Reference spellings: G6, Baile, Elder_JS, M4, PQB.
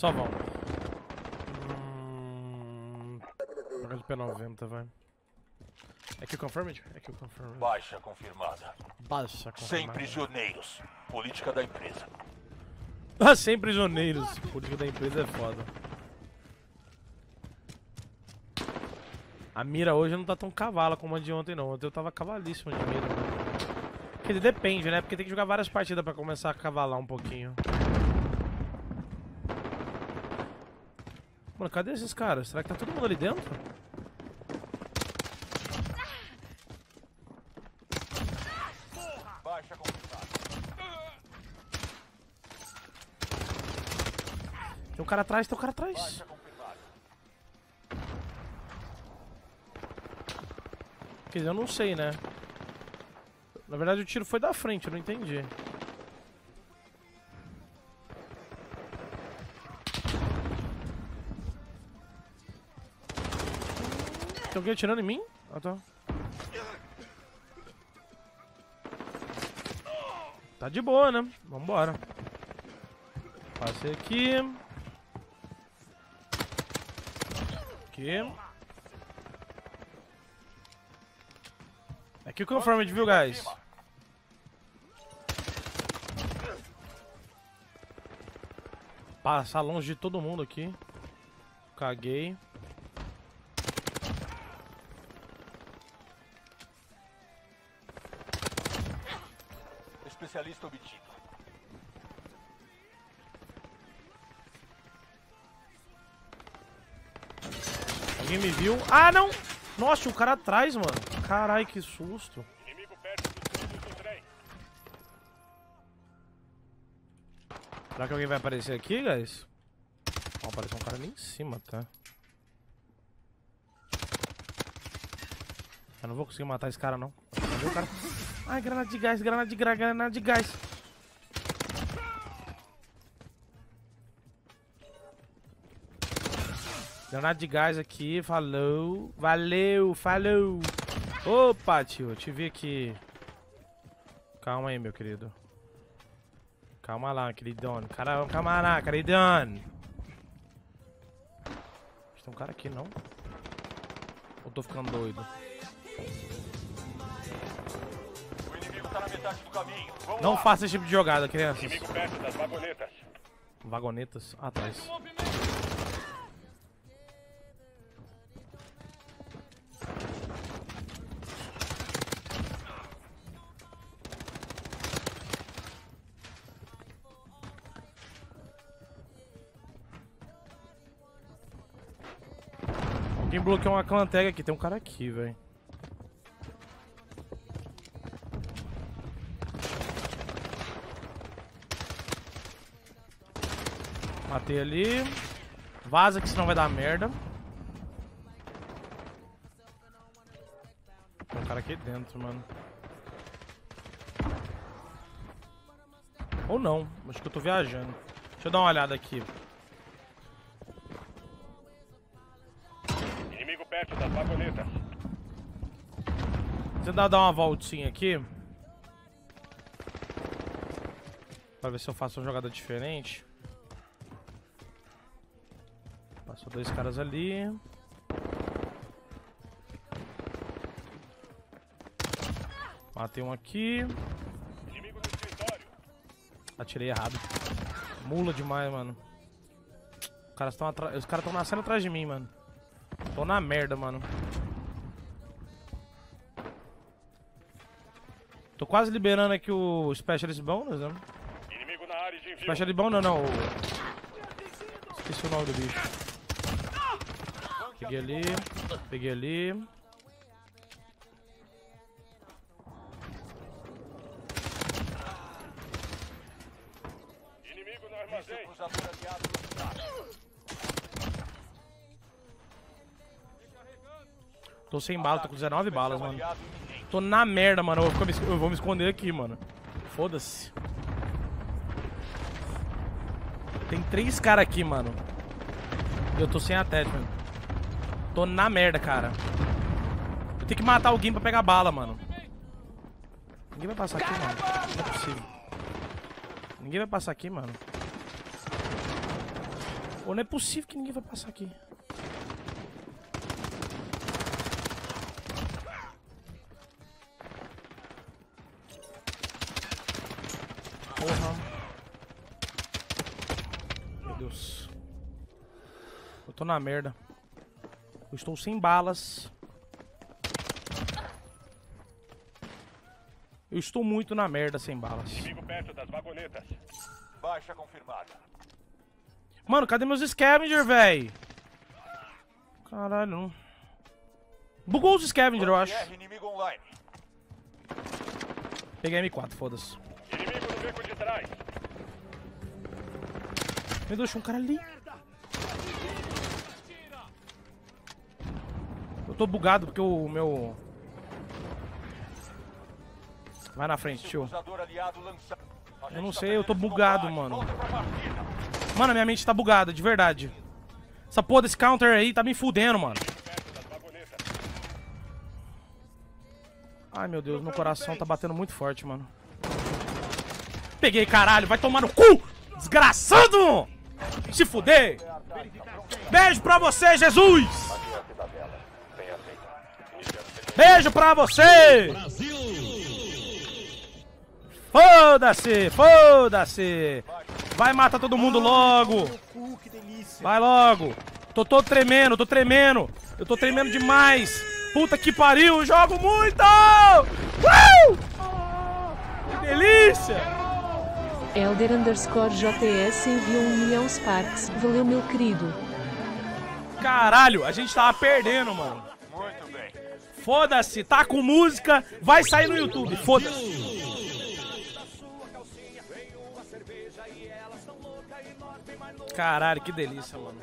Só vão. LP90, vai. É que o confirmed? É que o confirmed. Baixa confirmada. Baixa confirmada. Sem prisioneiros. Política da empresa. Ah, sem prisioneiros. Política da empresa é foda. A mira hoje não tá tão cavala como a de ontem, não. Ontem eu tava cavalíssimo de mira. Quer dizer, depende, né? Porque tem que jogar várias partidas pra começar a cavalar um pouquinho. Mano, cadê esses caras? Será que tá todo mundo ali dentro? Tem um cara atrás, tem um cara atrás. Quer dizer, eu não sei, né? Na verdade o tiro foi da frente, eu não entendi. Tem alguém atirando em mim? Ah, tá. Tá de boa, né? Vambora. Passei aqui. Aqui. Aqui o confirmed, viu, guys? Passar longe de todo mundo aqui. Caguei. Especialista obtido. Alguém me viu? Ah, não! Nossa, o cara atrás, mano. Carai, que susto. Inimigo perto do trem. Será que alguém vai aparecer aqui, guys? Ó, apareceu um cara ali em cima, tá? Eu não vou conseguir matar esse cara, não. Cadê o cara? Ai, granada de gás, granada de gás, granada de gás. Granada de gás aqui, falou. Valeu, falou. Opa, tio, eu te vi aqui. Calma aí, meu querido. Calma lá, queridão. Caramba, calma lá, queridão. Tem um cara aqui, não? Ou tô ficando doido? Na metade do caminho. Não faça esse tipo de jogada, crianças. Inimigo perto das vagonetas. Vagonetas? Atrás. Alguém bloqueou uma clantega aqui. Tem um cara aqui, velho. Matei ali. Vaza que senão vai dar merda. Tem um cara aqui dentro, mano. Ou não. Acho que eu tô viajando. Deixa eu dar uma olhada aqui. Inimigo perto das vagonetas. Vou tentar dar uma voltinha aqui. Pra ver se eu faço uma jogada diferente. Passou dois caras ali. Matei um aqui. Inimigo do escritório. Atirei errado. Mula demais, mano. Os caras estão nascendo atrás de mim, mano. Tô na merda, mano. Tô quase liberando aqui o Specialist Bonus, né? Inimigo na área de envio. Specialist Bonus não. Esqueci o nome do bicho. Peguei ali, peguei ali. Inimigo no armazém. Tô sem bala, tô com 19 balas, mano. Tô na merda, mano. Eu vou me esconder aqui, mano. Foda-se. Tem 3 caras aqui, mano. Eu tô sem attachment. Tô na merda, cara. Eu tenho que matar alguém pra pegar bala, mano. Ninguém vai passar aqui, mano. Não é possível. Ninguém vai passar aqui, mano. Pô, não é possível que ninguém vai passar aqui. Porra. Meu Deus. Eu tô na merda. Eu estou sem balas. Eu estou muito na merda sem balas. Inimigo perto das vagonetas. Baixa confirmada. Mano, cadê meus scavenger, velho? Caralho, não. Bugou os scavenger, eu acho. Peguei M4, foda-se. Inimigo no beco de trás. Meu Deus, tinha um cara ali. Eu tô bugado porque o meu... Vai na frente, tio. Eu não sei, eu tô bugado, mano. Mano, minha mente tá bugada, de verdade. Essa porra desse counter aí tá me fudendo, mano. Ai, meu Deus, meu coração tá batendo muito forte, mano. Peguei, caralho, vai tomar no cu! Desgraçado! Se fuder! Beijo pra você, Jesus! Beijo pra você! Foda-se, foda-se. Vai matar todo mundo logo. Vai logo. Tô todo tremendo, tô tremendo. Eu tô tremendo demais. Puta que pariu, eu jogo muito. Que delícia. Elder_JS enviou 1 milhão Sparks. Valeu, meu querido. Caralho, a gente tava perdendo, mano. Muito bem. Foda-se, tá com música. Vai sair no YouTube, foda-se. Caralho, que delícia, mano.